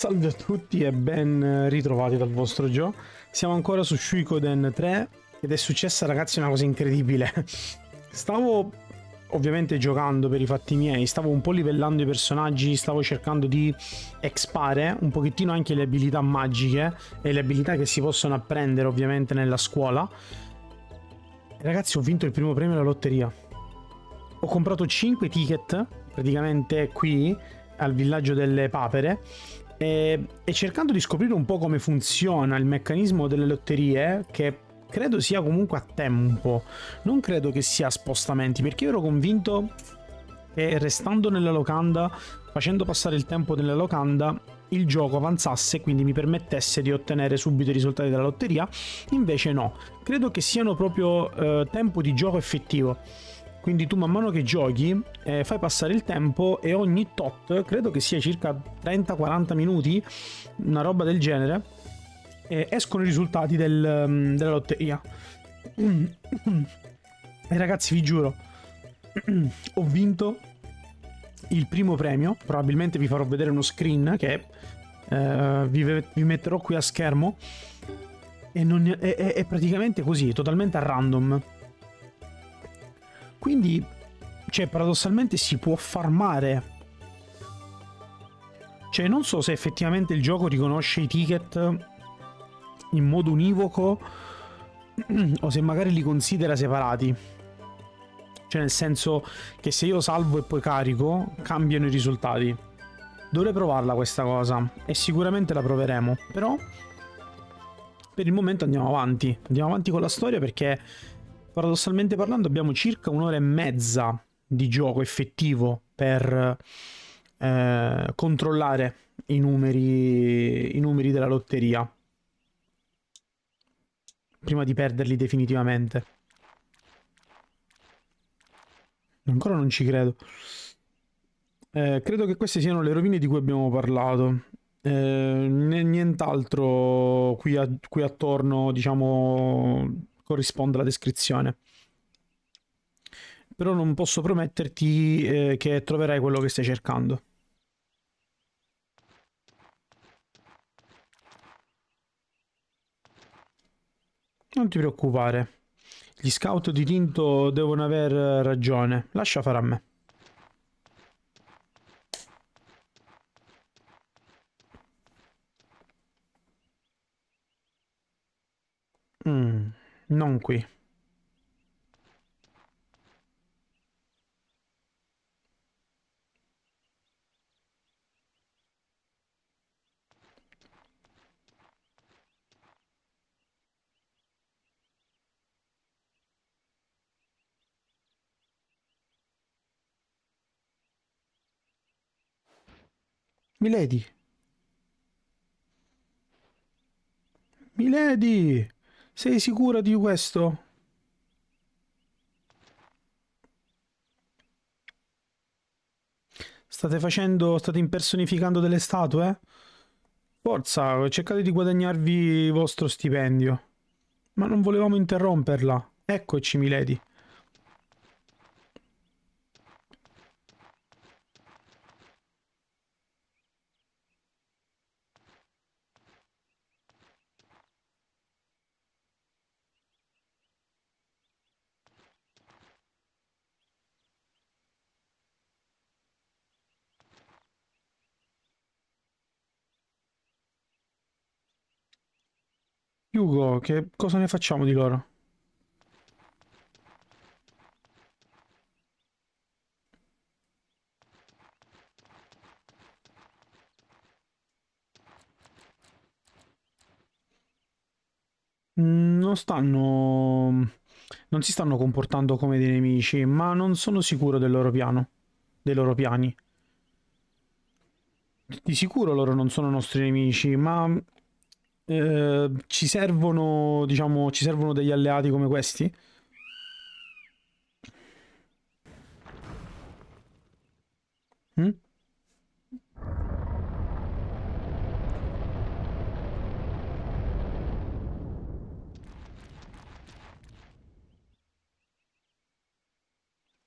Salve a tutti e ben ritrovati dal vostro Joe. Siamo ancora su Suikoden 3 ed è successa, ragazzi, una cosa incredibile. Stavo ovviamente giocando per i fatti miei, stavo un po' livellando i personaggi, stavo cercando di expare un pochettino anche le abilità magiche e le abilità che si possono apprendere ovviamente nella scuola. Ragazzi, ho vinto il primo premio alla lotteria. Ho comprato 5 ticket praticamente qui al villaggio delle papere e cercando di scoprire un po' come funziona il meccanismo delle lotterie, che credo sia comunque a tempo, non credo che sia a spostamenti, perché io ero convinto che restando nella locanda, facendo passare il tempo nella locanda, il gioco avanzasse e quindi mi permettesse di ottenere subito i risultati della lotteria. Invece no, credo che siano proprio tempo di gioco effettivo. Quindi tu man mano che giochi fai passare il tempo e ogni tot, credo che sia circa 30-40 minuti, una roba del genere, escono i risultati della lotteria. E ragazzi, vi giuro, ho vinto il primo premio. Probabilmente vi farò vedere uno screen che vi metterò qui a schermo. E non, è praticamente così, totalmente a random. Quindi, cioè, paradossalmente si può farmare. Cioè, non so se effettivamente il gioco riconosce i ticket in modo univoco o se magari li considera separati. Cioè, nel senso che se io salvo e poi carico, cambiano i risultati. Dovrei provarla questa cosa e sicuramente la proveremo. Però, per il momento andiamo avanti. Andiamo avanti con la storia perché, paradossalmente parlando, abbiamo circa un'ora e mezza di gioco effettivo per controllare i numeri della lotteria prima di perderli definitivamente. Ancora non ci credo. Credo che queste siano le rovine di cui abbiamo parlato. Nient'altro qui attorno, diciamo, corrisponde alla descrizione. Però non posso prometterti che troverai quello che stai cercando. Non ti preoccupare. Gli scout di Tinto devono aver ragione. Lascia fare a me. Non qui. Milady. Milady! Sei sicura di questo? State impersonificando delle statue? Forza, cercate di guadagnarvi il vostro stipendio. Ma non volevamo interromperla. Eccoci, Milady. Hugo, che cosa ne facciamo di loro? Non si stanno comportando come dei nemici, ma non sono sicuro del loro piano, dei loro piani. Di sicuro loro non sono nostri nemici, ma ci servono degli alleati come questi?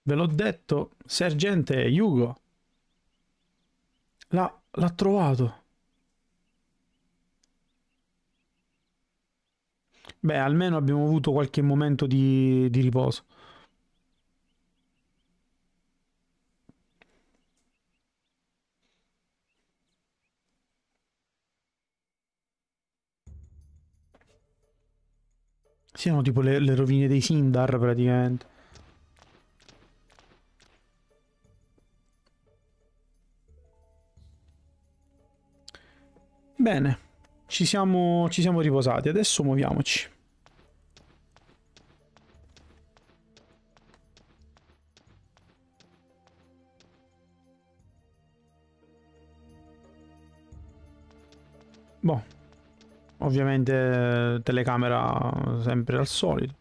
Ve l'ho detto, sergente Hugo. L'ha trovato. Beh, almeno abbiamo avuto qualche momento di riposo. Siano tipo le rovine dei Sindar praticamente. Bene, ci siamo riposati, adesso muoviamoci. Boh, ovviamente telecamera sempre al solito.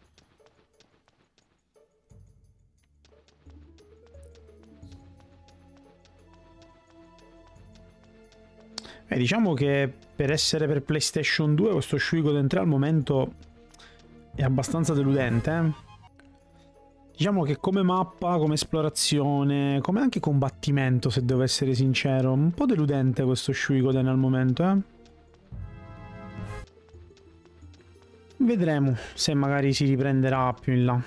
Diciamo che per essere per PlayStation 2 questo Suikoden III al momento è abbastanza deludente, eh? Diciamo che come mappa, come esplorazione, come anche combattimento, se devo essere sincero, un po' deludente questo Suikoden al momento, eh? Vedremo se magari si riprenderà più in là.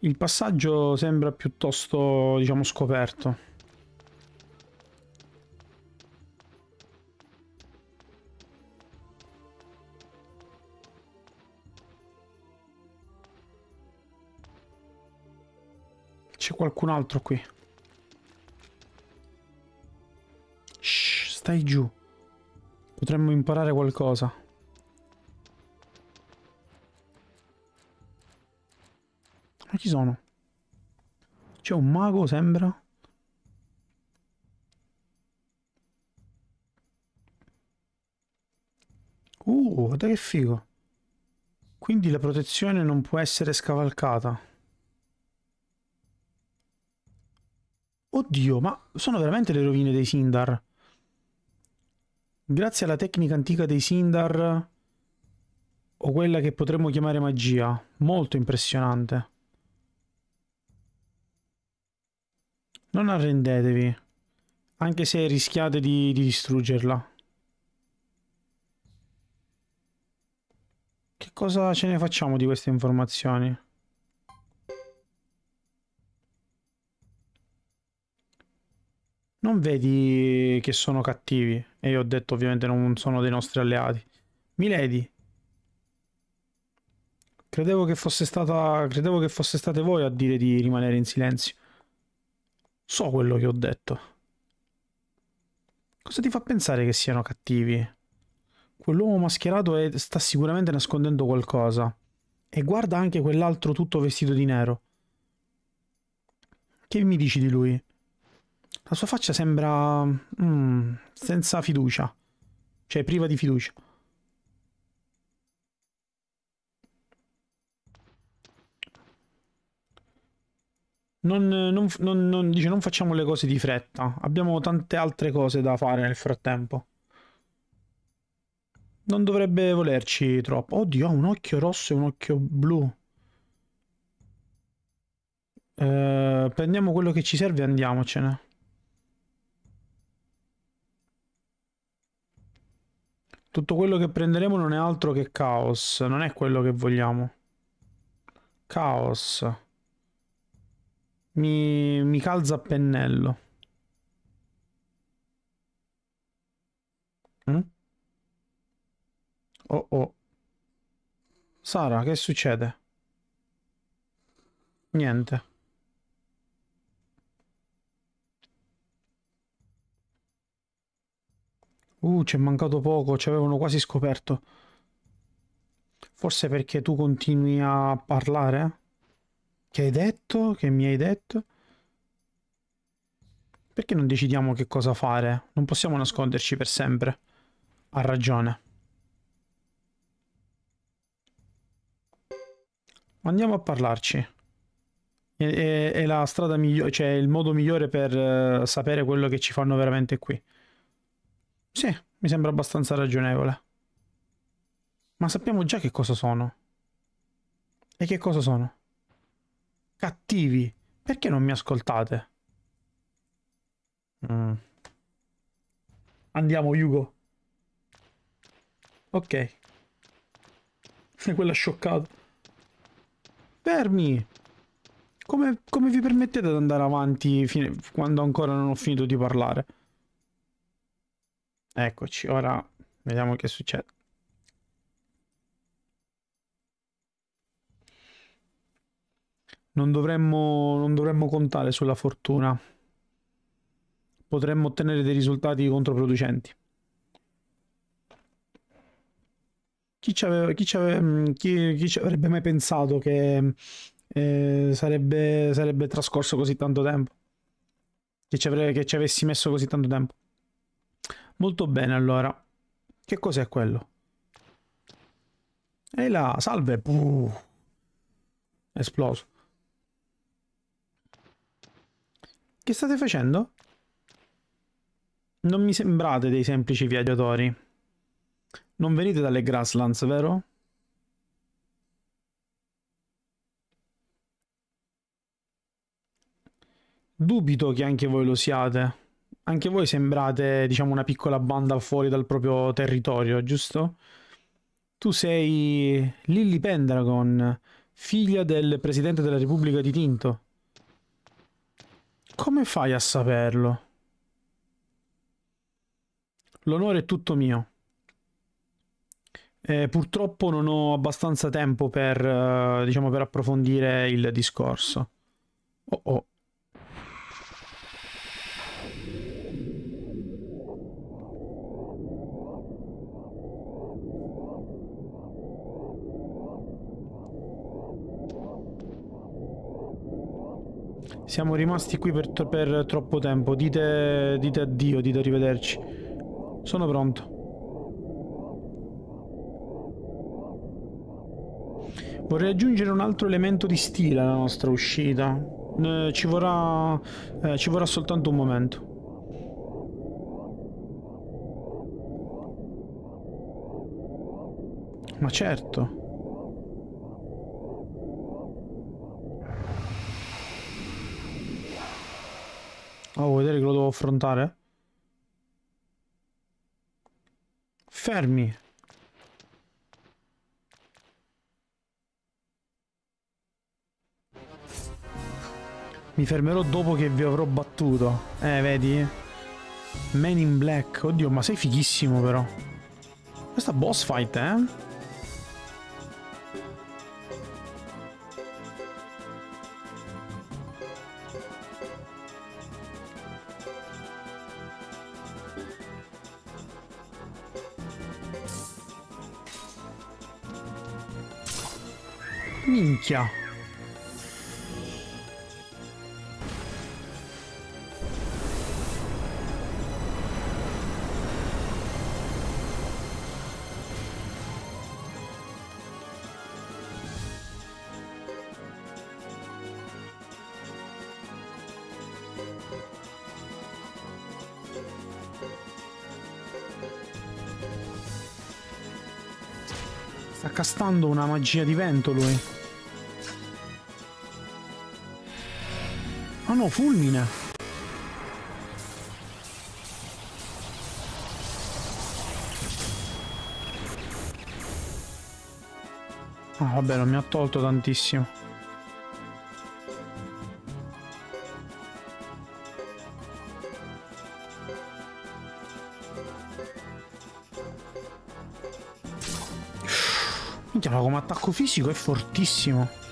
Il passaggio sembra piuttosto, diciamo, scoperto. C'è qualcun altro qui. Shh, stai giù. Potremmo imparare qualcosa. Ma chi sono? C'è un mago, sembra. Guarda che figo. Quindi la protezione non può essere scavalcata. Oddio, ma sono veramente le rovine dei Sindar. Grazie alla tecnica antica dei Sindar, o quella che potremmo chiamare magia. Molto impressionante. Non arrendetevi, anche se rischiate di distruggerla. Che cosa ce ne facciamo di queste informazioni? Non vedi che sono cattivi? E io ho detto ovviamente non sono dei nostri alleati. Milady, credevo che fosse state voi a dire di rimanere in silenzio. So quello che ho detto. Cosa ti fa pensare che siano cattivi? Quell'uomo mascherato sta sicuramente nascondendo qualcosa. E guarda anche quell'altro tutto vestito di nero. Che mi dici di lui? La sua faccia sembra... senza fiducia. Cioè, priva di fiducia. Dice, non facciamo le cose di fretta. Abbiamo tante altre cose da fare nel frattempo. Non dovrebbe volerci troppo. Oddio, ha un occhio rosso e un occhio blu. Prendiamo quello che ci serve e andiamocene. Tutto quello che prenderemo non è altro che caos. Non è quello che vogliamo. Caos. Mi calza a pennello. Oh oh. Sara, che succede? Niente. Ci è mancato poco, ci avevano quasi scoperto. Forse perché tu continui a parlare, eh? Che hai detto? Che mi hai detto? Perché non decidiamo che cosa fare? Non possiamo nasconderci per sempre. Ha ragione. Andiamo a parlarci. È la strada migliore, cioè il modo migliore per sapere quello che ci fanno veramente qui. Sì, mi sembra abbastanza ragionevole. Ma sappiamo già che cosa sono. E che cosa sono? Cattivi, perché non mi ascoltate? Andiamo, Hugo. Ok. Quello è scioccato. Fermi! Come vi permettete di andare avanti quando ancora non ho finito di parlare? Eccoci, ora vediamo che succede. Non dovremmo contare sulla fortuna. Potremmo ottenere dei risultati controproducenti. Chi ci avrebbe mai pensato che sarebbe trascorso così tanto tempo? Che ci avessi messo così tanto tempo? Molto bene, allora. Che cos'è quello? E là, salve! Esploso. Che state facendo? Non mi sembrate dei semplici viaggiatori. Non venite dalle Grasslands, vero? Dubito che anche voi lo siate. Anche voi sembrate, diciamo, una piccola banda fuori dal proprio territorio, giusto? Tu sei Lilly Pendragon, figlia del presidente della Repubblica di Tinto. Come fai a saperlo? L'onore è tutto mio. Purtroppo non ho abbastanza tempo per, diciamo, per approfondire il discorso. Oh oh. Siamo rimasti qui per troppo tempo. Dite addio, dite arrivederci. Sono pronto. Vorrei aggiungere un altro elemento di stile alla nostra uscita. Ci vorrà soltanto un momento. Ma certo. Oh, vuoi vedere che lo devo affrontare? Fermi! Mi fermerò dopo che vi avrò battuto. Vedi? Man in Black. Oddio, ma sei fighissimo però. Questa boss fight, eh? Minchia. Sta castando una magia di vento lui. No, fulmine. Ah, vabbè, non mi ha tolto tantissimo. Minchia, ma come attacco fisico è fortissimo.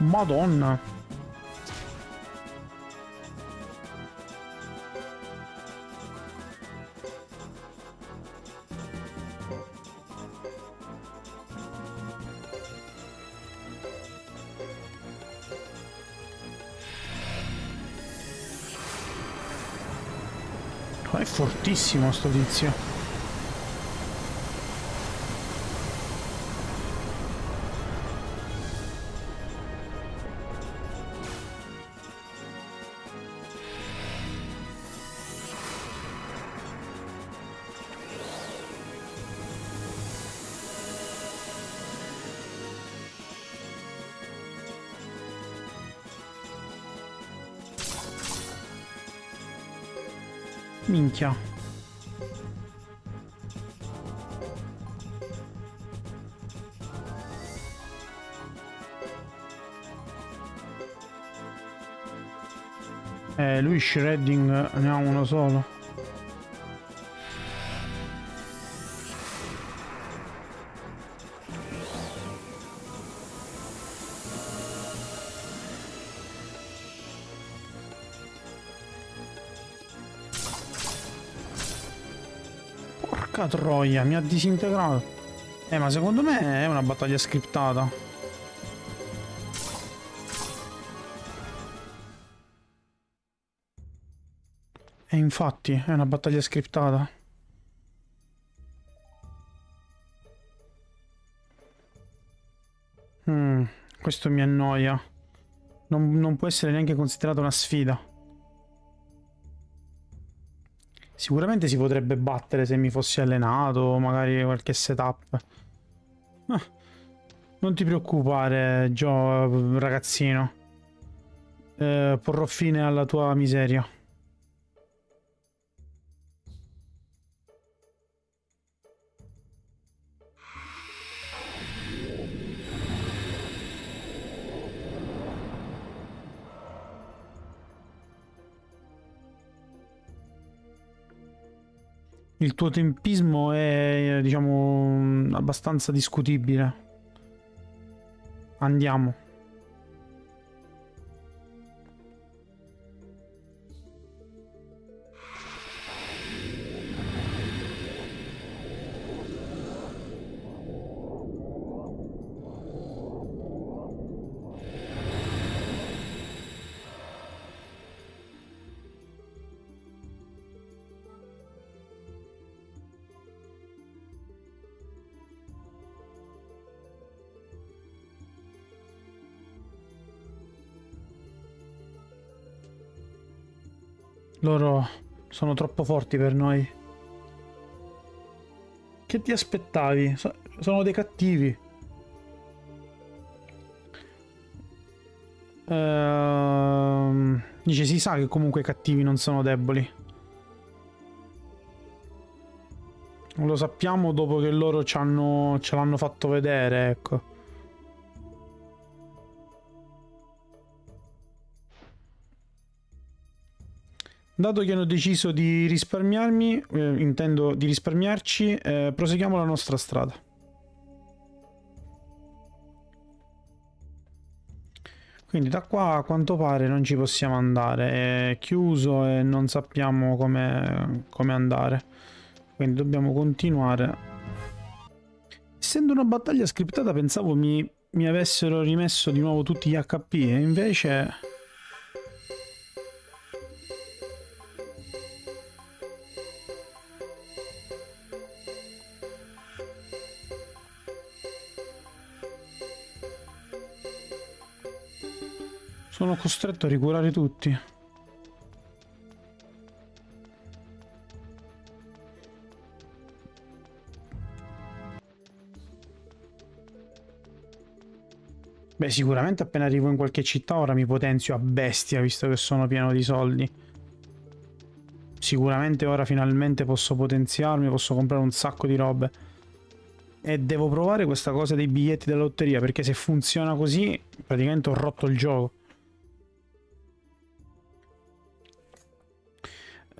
Madonna. È fortissimo sto tizio. Minchia. Lui shredding ne ha uno solo. Troia, mi ha disintegrato. Ma secondo me è una battaglia scriptata. E infatti è una battaglia scriptata. Questo mi annoia. Non può essere neanche considerata una sfida. Sicuramente si potrebbe battere se mi fossi allenato, magari qualche setup. Non ti preoccupare, Joe, ragazzino. Porrò fine alla tua miseria. Il tuo tempismo è, diciamo, abbastanza discutibile. Andiamo. Loro sono troppo forti per noi. Che ti aspettavi? Sono dei cattivi. Dice, si sa che comunque i cattivi non sono deboli. Lo sappiamo dopo che loro ce l'hanno fatto vedere, ecco. Dato che hanno deciso di risparmiarmi, intendo di risparmiarci, proseguiamo la nostra strada. Quindi da qua a quanto pare non ci possiamo andare, è chiuso e non sappiamo come andare. Quindi dobbiamo continuare. Essendo una battaglia scriptata pensavo mi avessero rimesso di nuovo tutti gli HP e invece... Sono costretto a ricurare tutti. Beh, sicuramente appena arrivo in qualche città ora mi potenzio a bestia, visto che sono pieno di soldi. Sicuramente ora finalmente posso potenziarmi, posso comprare un sacco di robe. E devo provare questa cosa dei biglietti della lotteria, perché se funziona così praticamente ho rotto il gioco.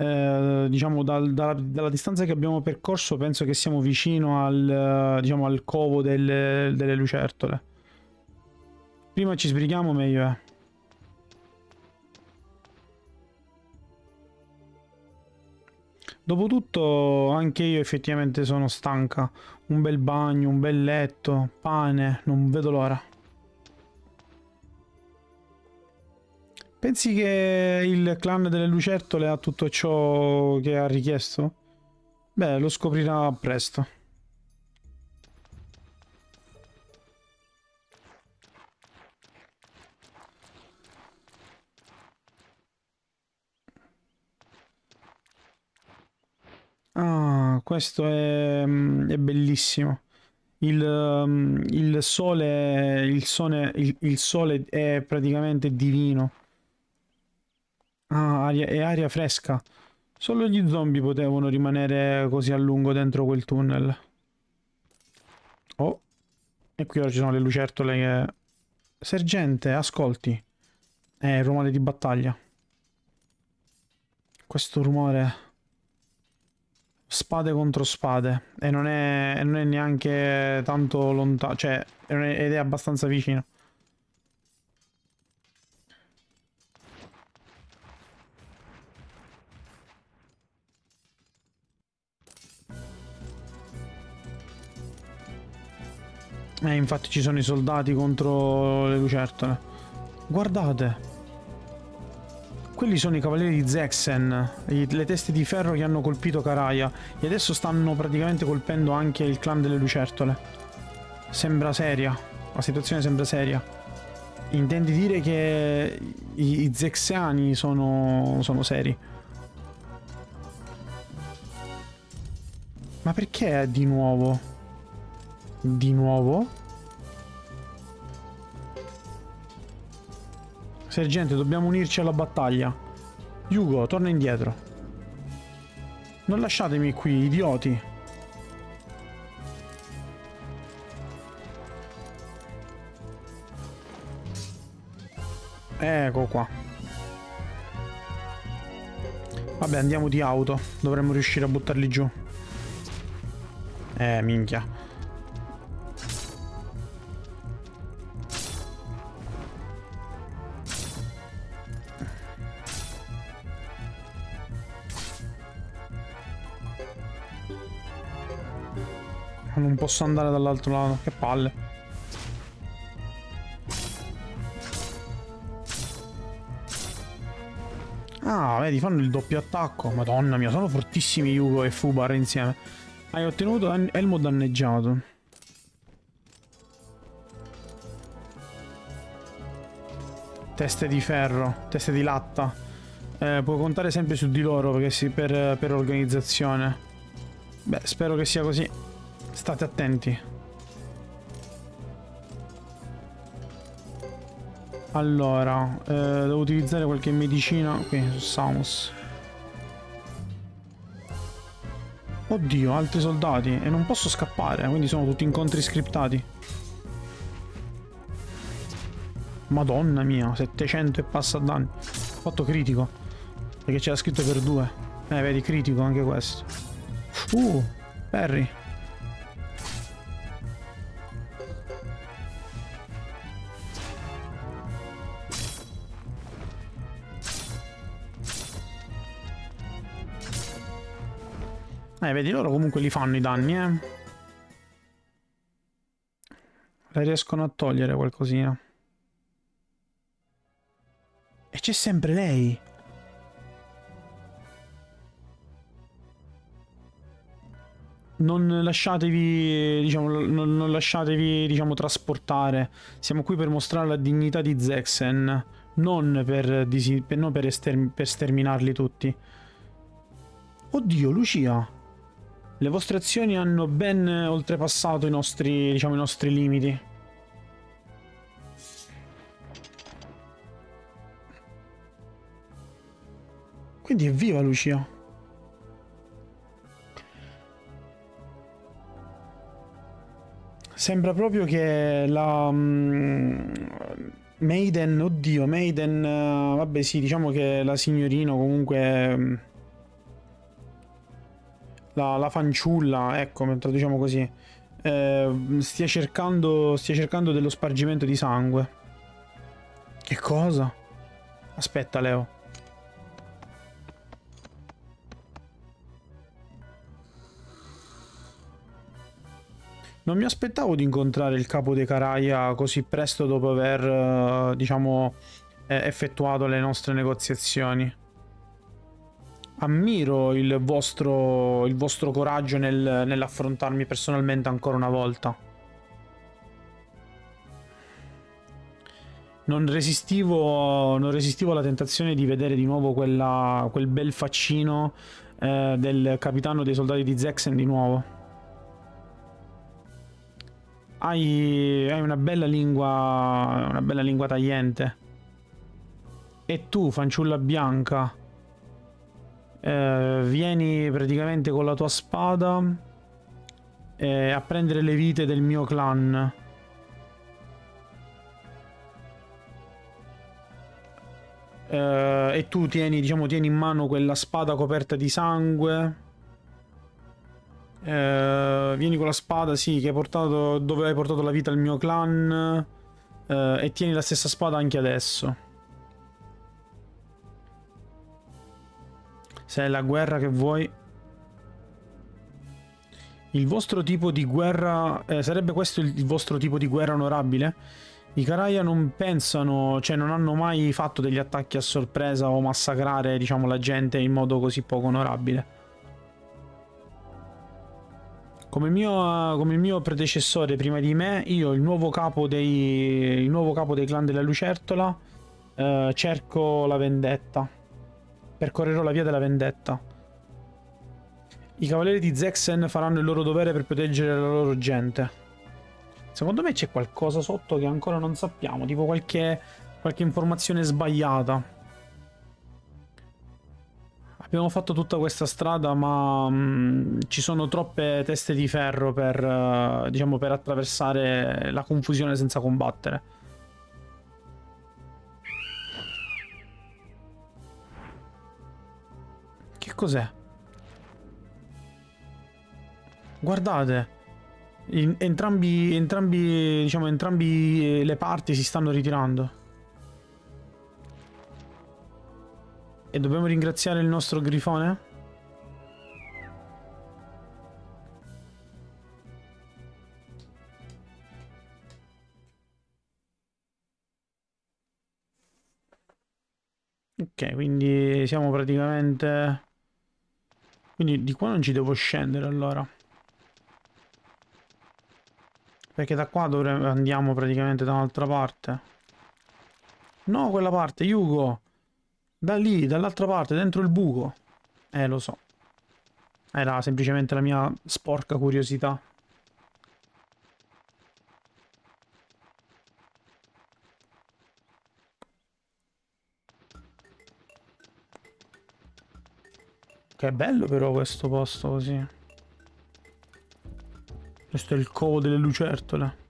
Diciamo dalla distanza che abbiamo percorso penso che siamo vicino al covo delle lucertole. Prima ci sbrighiamo meglio è. Dopotutto anche io effettivamente sono stanca. Un bel bagno, un bel letto, pane, non vedo l'ora. Pensi che il clan delle lucertole ha tutto ciò che ha richiesto? Beh, lo scoprirà presto. Ah, questo è bellissimo. Il sole è praticamente divino. Ah, è aria fresca. Solo gli zombie potevano rimanere così a lungo dentro quel tunnel. Oh, e qui ora ci sono le lucertole che... Sergente, ascolti. Rumore di battaglia. Questo rumore... Spade contro spade. E non è neanche tanto lontano. Cioè, ed è abbastanza vicino. Infatti ci sono i soldati contro le lucertole. Guardate! Quelli sono i cavalieri di Zexen, le teste di ferro che hanno colpito Karaya, e adesso stanno praticamente colpendo anche il clan delle lucertole. Sembra seria, la situazione sembra seria. Intendi dire che i Zexiani sono seri? Ma perché di nuovo? Di nuovo? Sergente, dobbiamo unirci alla battaglia. Hugo, torna indietro. Non lasciatemi qui, idioti. Ecco qua. Vabbè, andiamo di auto. Dovremmo riuscire a buttarli giù. Minchia. Non posso andare dall'altro lato, che palle. Ah, vedi, fanno il doppio attacco. Madonna mia, sono fortissimi Hugo e Fubar insieme. Hai ottenuto elmo danneggiato. Teste di ferro, teste di latta. Puoi contare sempre su di loro perché per organizzazione. Beh, spero che sia così. State attenti. Allora, devo utilizzare qualche medicina qui su Samus. Oddio, altri soldati. E non posso scappare, quindi sono tutti incontri scriptati. Madonna mia, 700 e passa danni. 8 critico. Perché c'era scritto per 2. Vedi, critico anche questo. Perry. Vedi, loro comunque li fanno i danni, riescono a togliere qualcosina. E c'è sempre lei. Non lasciatevi, diciamo, non lasciatevi, diciamo, trasportare. Siamo qui per mostrare la dignità di Zexen, non per sterminarli tutti. Oddio, Lucia. Le vostre azioni hanno ben oltrepassato i nostri, diciamo, limiti. Quindi evviva Lucia. Sembra proprio che la... Maiden, oddio, Maiden... Vabbè sì, diciamo che la signorina comunque... La fanciulla, ecco, traduciamo così, stia cercando dello spargimento di sangue. Che cosa? Aspetta, Leo. Non mi aspettavo di incontrare il capo dei Karaya così presto dopo aver, diciamo, effettuato le nostre negoziazioni. Ammiro il vostro coraggio nell'affrontarmi personalmente ancora una volta. Non resistivo alla tentazione di vedere di nuovo quel bel faccino del capitano dei soldati di Zexen di nuovo. Hai una bella lingua tagliente. E tu, fanciulla bianca, vieni praticamente con la tua spada a prendere le vite del mio clan. E tu tieni in mano quella spada coperta di sangue. Vieni con la spada, sì, che hai portato, dove hai portato la vita al mio clan, e tieni la stessa spada anche adesso. Se è la guerra che vuoi. Il vostro tipo di guerra, sarebbe questo il vostro tipo di guerra onorabile? I Karaya non pensano, cioè non hanno mai fatto degli attacchi a sorpresa o massacrare, diciamo, la gente in modo così poco onorabile. Come il mio predecessore prima di me, io, il nuovo capo dei clan della Lucertola, cerco la vendetta. Percorrerò la via della vendetta. I cavalieri di Zexen faranno il loro dovere per proteggere la loro gente. Secondo me c'è qualcosa sotto che ancora non sappiamo, tipo qualche informazione sbagliata. Abbiamo fatto tutta questa strada, ma ci sono troppe teste di ferro per attraversare la confusione senza combattere. Che cos'è? Guardate! Entrambi le parti si stanno ritirando. E dobbiamo ringraziare il nostro grifone? Ok, quindi siamo praticamente... Quindi di qua non ci devo scendere allora. Perché da qua andiamo praticamente da un'altra parte. No, quella parte, Hugo. Da lì, dall'altra parte, dentro il buco. Lo so. Era semplicemente la mia sporca curiosità. Che bello però questo posto così. Questo è il covo delle lucertole.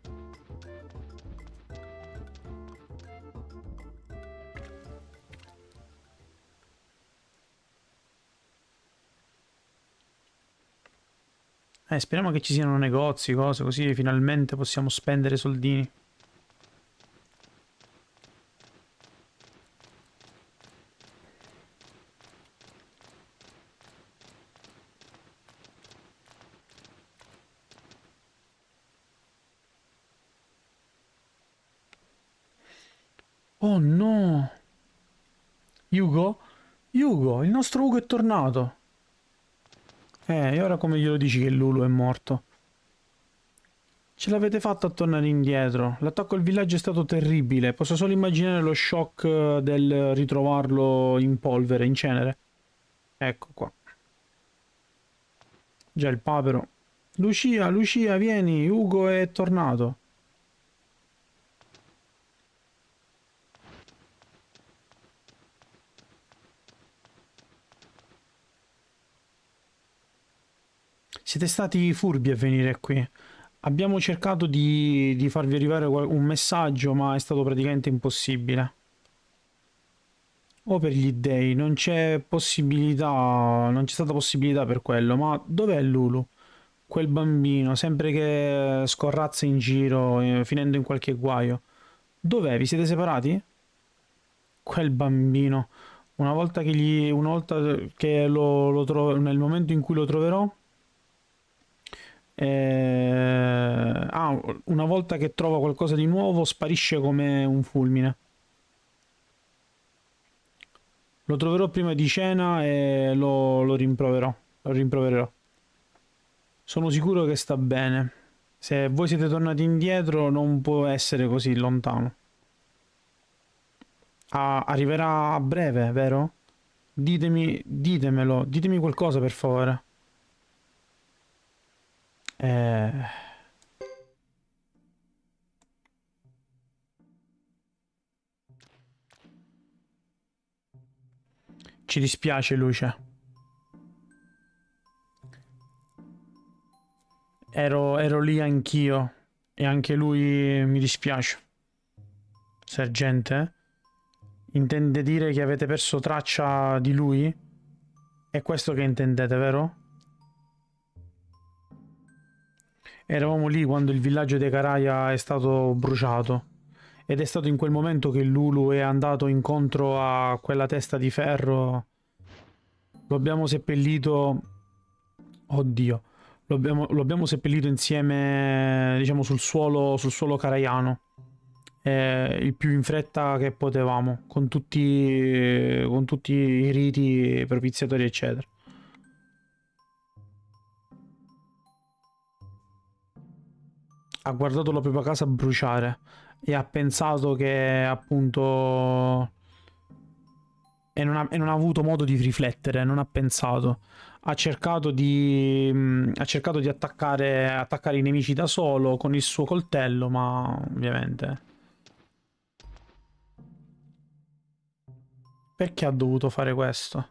Speriamo che ci siano negozi, cose così, finalmente possiamo spendere soldini. Oh no! Hugo? Hugo, il nostro Hugo è tornato! E ora come glielo dici che Lulu è morto? Ce l'avete fatta a tornare indietro. L'attacco al villaggio è stato terribile. Posso solo immaginare lo shock del ritrovarlo in polvere, in cenere. Ecco qua. Già il papero. Lucia, Lucia, vieni! Hugo è tornato. Siete stati furbi a venire qui. Abbiamo cercato di farvi arrivare un messaggio, ma è stato praticamente impossibile. Oh, per gli dèi, non c'è stata possibilità per quello. Ma dov'è Lulu? Quel bambino, sempre che scorrazza in giro, finendo in qualche guaio. Dov'è? Vi siete separati? Quel bambino. Nel momento in cui lo troverò... una volta che trova qualcosa di nuovo, sparisce come un fulmine. Lo troverò prima di cena e lo rimproverò. Lo rimprovererò. Sono sicuro che sta bene. Se voi siete tornati indietro non può essere così lontano. Ah, arriverà a breve, vero? Ditemelo. Ditemi qualcosa, per favore. Ci dispiace, Lucia. Ero lì anch'io. E anche lui mi dispiace. Sergente? Intende dire che avete perso traccia di lui? È questo che intendete, vero? Eravamo lì quando il villaggio dei Karaya è stato bruciato. Ed è stato in quel momento che Lulu è andato incontro a quella testa di ferro. Lo abbiamo seppellito... Oddio. Lo abbiamo seppellito insieme, diciamo, sul suolo karaiano. Il più in fretta che potevamo. Con tutti i riti propiziatori, eccetera. Ha guardato la propria casa bruciare. E ha pensato che appunto e non ha avuto modo di riflettere, non ha pensato, ha cercato di attaccare i nemici da solo con il suo coltello, ma ovviamente perché ha dovuto fare questo?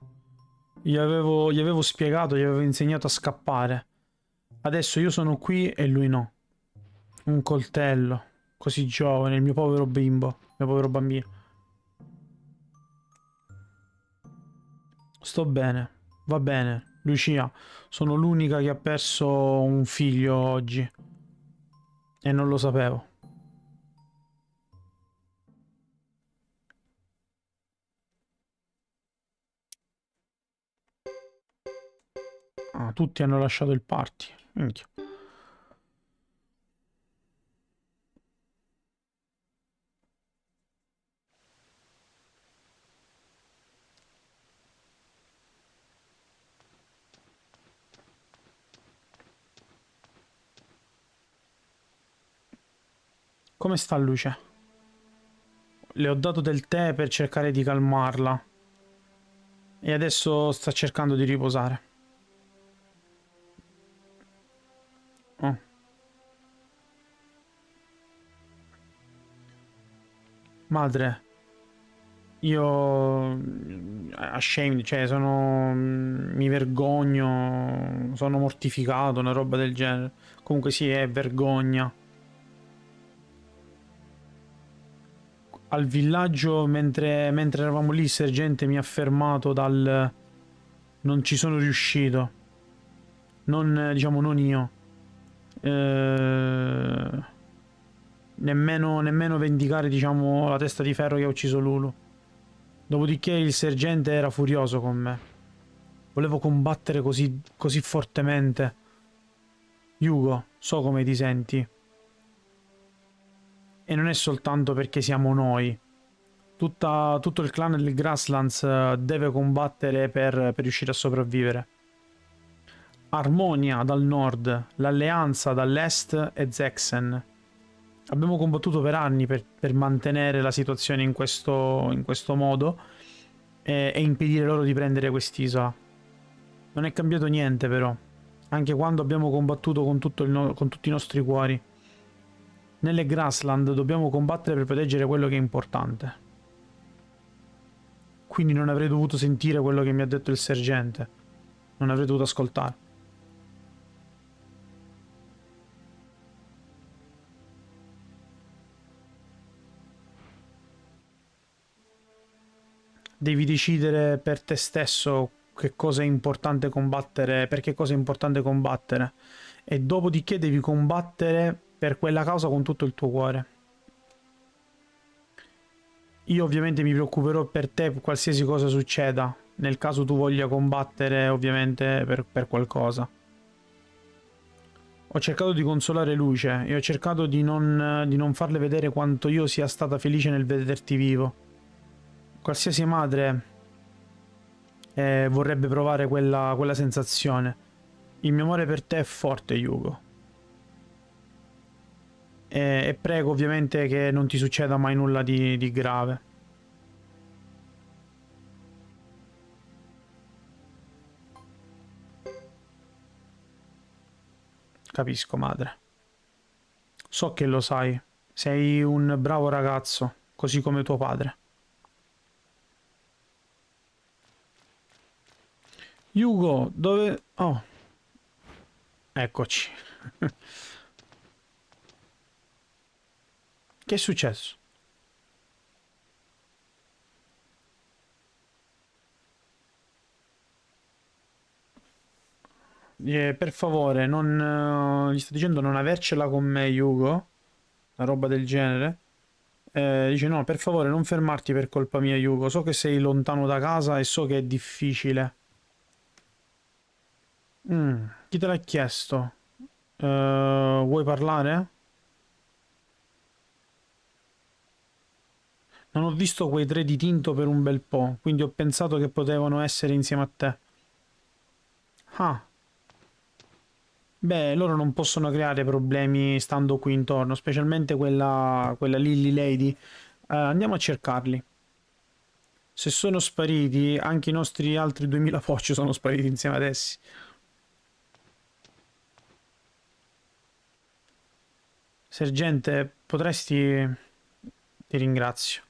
Gli avevo spiegato, gli avevo insegnato a scappare. Adesso io sono qui e lui no. Un coltello. Così giovane, il mio povero bimbo, il mio povero bambino. Sto bene, va bene, Lucia. Sono l'unica che ha perso un figlio oggi. E non lo sapevo. Ah, tutti hanno lasciato il party. Minchia. Come sta Lucia? Le ho dato del tè per cercare di calmarla. E adesso sta cercando di riposare. Oh. Madre, io... ashamed, cioè sono... mi vergogno, sono mortificato, una roba del genere. Comunque sì, è vergogna. Al villaggio, mentre eravamo lì, il sergente mi ha fermato dal... Non ci sono riuscito. Non, diciamo, non io. Nemmeno vendicare, diciamo, la testa di ferro che ha ucciso Lulu. Dopodiché il sergente era furioso con me. Volevo combattere così fortemente. Hugo, so come ti senti. E non è soltanto perché siamo noi. Tutto il clan del Grasslands deve combattere per riuscire a sopravvivere. Armonia dal nord, l'alleanza dall'est e Zexen. Abbiamo combattuto per anni per mantenere la situazione in questo modo e impedire loro di prendere quest'isola. Non è cambiato niente però, anche quando abbiamo combattuto con tutti i nostri cuori. Nelle Grassland dobbiamo combattere per proteggere quello che è importante. Quindi non avrei dovuto sentire quello che mi ha detto il sergente. Non avrei dovuto ascoltare. Devi decidere per te stesso che cosa è importante combattere, per che cosa è importante combattere. E dopodiché devi combattere... per quella causa con tutto il tuo cuore. Io ovviamente mi preoccuperò per te per qualsiasi cosa succeda, nel caso tu voglia combattere ovviamente per qualcosa. Ho cercato di consolare Luce e ho cercato di non farle vedere quanto io sia stata felice nel vederti vivo. Qualsiasi madre vorrebbe provare quella sensazione. Il mio amore per te è forte, Hugo. E prego ovviamente che non ti succeda mai nulla di grave. Capisco, madre. So che lo sai. Sei un bravo ragazzo, così come tuo padre. Hugo, dove... Oh. Eccoci. Che è successo? Per favore, non... Gli sto dicendo non avercela con me, Hugo. Una roba del genere. Dice no, per favore, non fermarti per colpa mia, Hugo. So che sei lontano da casa e so che è difficile. Chi te l'ha chiesto? Vuoi parlare? Non ho visto quei tre di Tinto per un bel po', quindi ho pensato che potevano essere insieme a te. Ah. Beh, loro non possono creare problemi stando qui intorno, specialmente quella Lilly Lady. Andiamo a cercarli. Se sono spariti, anche i nostri altri 2000 focci sono spariti insieme ad essi. Sergente, potresti... Ti ringrazio.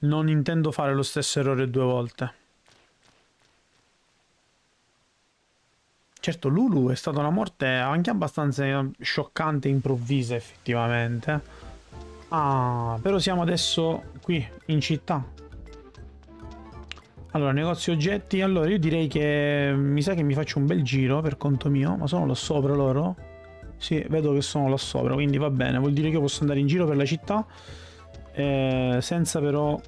Non intendo fare lo stesso errore due volte. Certo, Lulu è stata una morte anche abbastanza scioccante e improvvisa, effettivamente. Ah, però siamo adesso qui, in città. Allora, negozio oggetti. Allora, io direi che... Mi sa che mi faccio un bel giro per conto mio. Ma sono là sopra loro? Sì, vedo che sono là sopra, quindi va bene. Vuol dire che io posso andare in giro per la città. Senza però...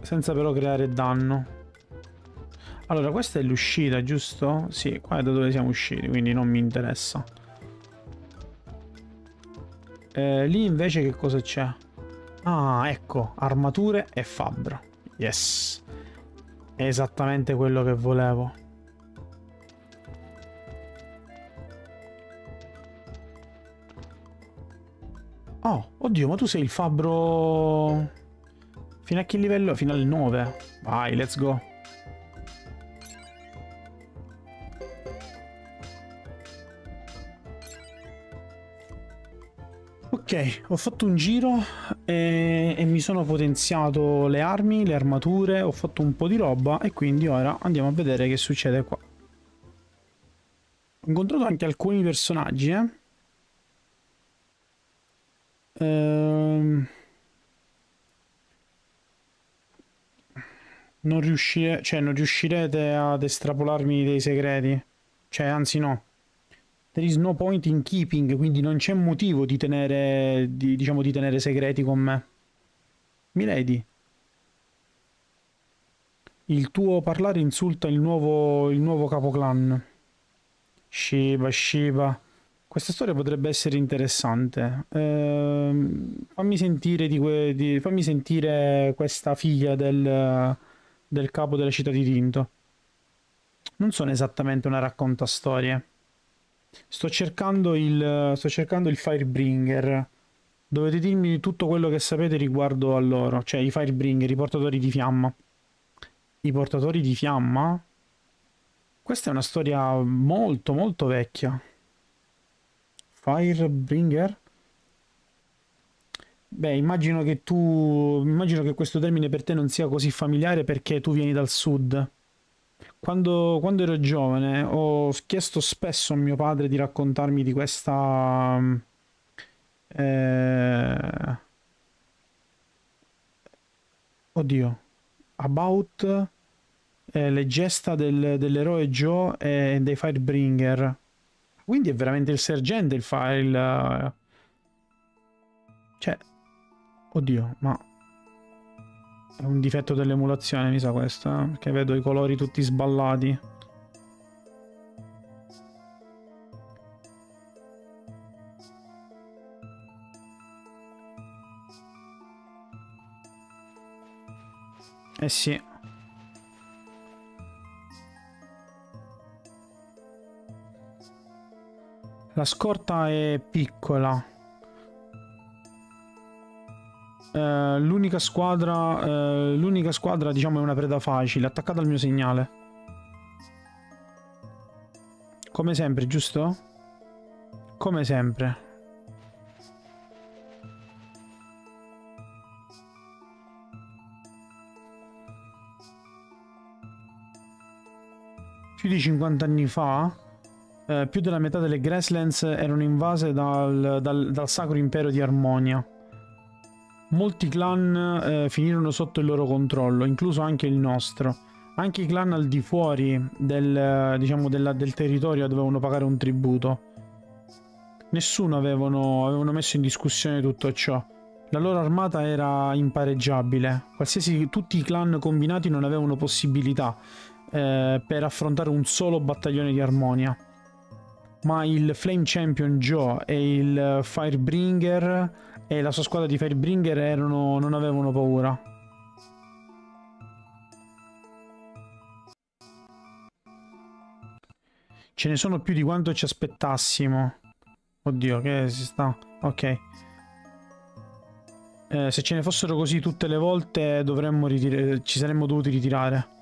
Senza però creare danno. Allora, questa è l'uscita, giusto? Sì, qua è da dove siamo usciti, quindi non mi interessa. Lì invece che cosa c'è? Ah, ecco, armature e fabbro. Yes. È esattamente quello che volevo. Oh, oddio, ma tu sei il fabbro... Fino a che livello? Fino al 9. Vai, let's go. Ok, ho fatto un giro e mi sono potenziato le armi, le armature, ho fatto un po' di roba e quindi ora andiamo a vedere che succede qua. Ho incontrato anche alcuni personaggi, non riuscirete ad estrapolarmi dei segreti, cioè anzi no. There is no point in keeping, quindi non c'è motivo di tenere, di tenere segreti con me. Milady, il tuo parlare insulta il nuovo capoclan. Shiba. Questa storia potrebbe essere interessante. Fammi sentire questa figlia del capo della città di Tinto. Non sono esattamente una raccontastorie. Sto cercando il Firebringer. Dovete dirmi tutto quello che sapete riguardo a loro. Cioè i Firebringer, i portatori di fiamma. I portatori di fiamma? Questa è una storia molto molto vecchia. Firebringer? Beh, immagino che questo termine per te non sia così familiare perché tu vieni dal sud. Quando ero giovane ho chiesto spesso a mio padre di raccontarmi di questa oddio, about le gesta dell'eroe Joe e dei Firebringer. Quindi è veramente il sergente il file, cioè oddio, ma è un difetto dell'emulazione, mi sa questa, perché vedo i colori tutti sballati. Eh sì. La scorta è piccola. L'unica squadra, diciamo, è una preda facile. Attaccata al mio segnale. Come sempre, giusto? Come sempre. Più di 50 anni fa, più della metà delle Grasslands erano invase dal Sacro Impero di Armonia. Molti clan finirono sotto il loro controllo, incluso anche il nostro. Anche i clan al di fuori del territorio dovevano pagare un tributo. Nessuno avevano messo in discussione tutto ciò. La loro armata era impareggiabile. Tutti i clan combinati non avevano possibilità per affrontare un solo battaglione di Armonia. Ma il Flame Champion Joe e il Firebringer e la sua squadra di Firebringer non avevano paura. Ce ne sono più di quanto ci aspettassimo. Oddio, che si sta... Ok. Se ce ne fossero così tutte le volte ci saremmo dovuti ritirare.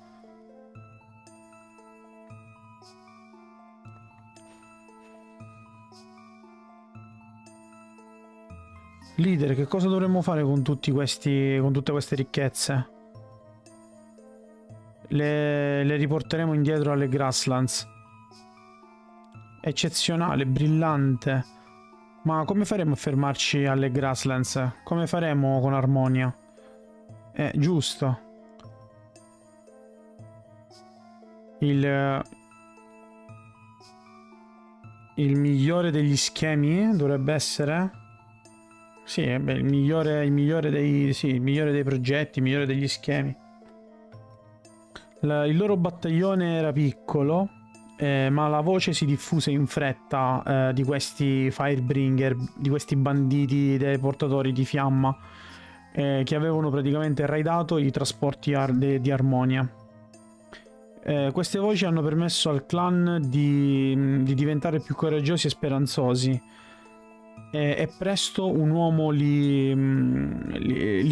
Leader, che cosa dovremmo fare con tutte queste ricchezze? Le riporteremo indietro alle Grasslands. Eccezionale, brillante. Ma come faremo a fermarci alle Grasslands? Come faremo con Armonia? Giusto. Il migliore degli schemi dovrebbe essere... Sì, beh, il migliore dei progetti, il migliore degli schemi. Il loro battaglione era piccolo, ma la voce si diffuse in fretta di questi Firebringer, di questi banditi dei portatori di fiamma, che avevano praticamente raidato i trasporti di Armonia. Queste voci hanno permesso al clan di diventare più coraggiosi e speranzosi. E presto un uomo li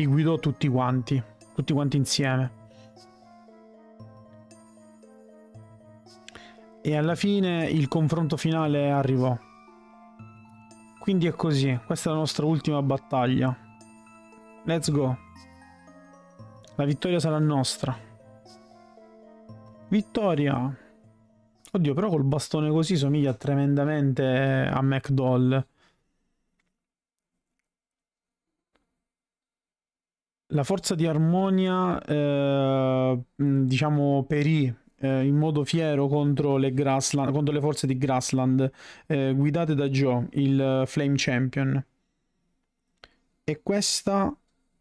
guidò tutti quanti insieme. E alla fine il confronto finale arrivò. Quindi è così, questa è la nostra ultima battaglia. Let's go. La vittoria sarà nostra. Vittoria. Oddio, però col bastone così somiglia tremendamente a McDoll. La forza di Armonia, diciamo, perì in modo fiero contro le forze di Grassland, guidate da Joe, il Flame Champion. E questa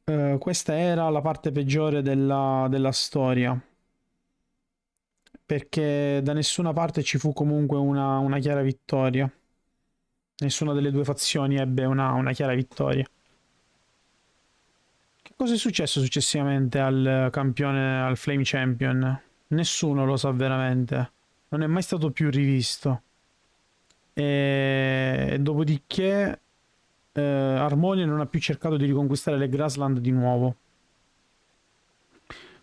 era la parte peggiore della storia, perché da nessuna parte ci fu comunque una chiara vittoria. Nessuna delle due fazioni ebbe una chiara vittoria. Cosa è successo successivamente al campione, al Flame Champion? Nessuno lo sa veramente. Non è mai stato più rivisto. E dopodiché Armonia non ha più cercato di riconquistare le Grassland di nuovo.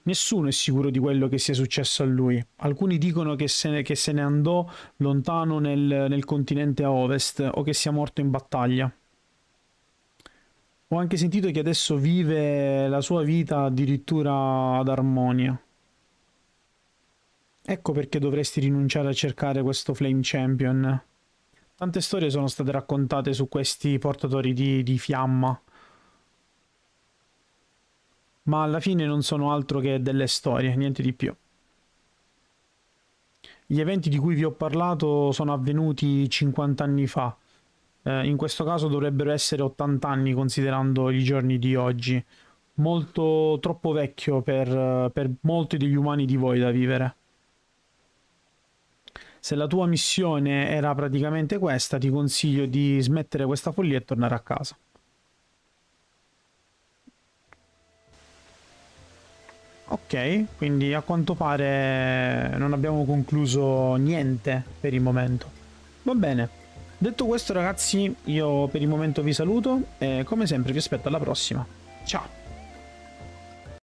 Nessuno è sicuro di quello che sia successo a lui. Alcuni dicono che se ne andò lontano nel continente a ovest, o che sia morto in battaglia. Ho anche sentito che adesso vive la sua vita addirittura ad Armonia. Ecco perché dovresti rinunciare a cercare questo Flame Champion. Tante storie sono state raccontate su questi portatori di fiamma. Ma alla fine non sono altro che delle storie, niente di più. Gli eventi di cui vi ho parlato sono avvenuti 50 anni fa. In questo caso dovrebbero essere 80 anni, considerando i giorni di oggi. Troppo vecchio per molti degli umani di voi da vivere. Se la tua missione era praticamente questa, ti consiglio di smettere questa follia e tornare a casa. Ok, Ok, quindi a quanto pare non abbiamo concluso niente per il momento. Va bene. Detto questo, ragazzi, io per il momento vi saluto e come sempre vi aspetto alla prossima. Ciao!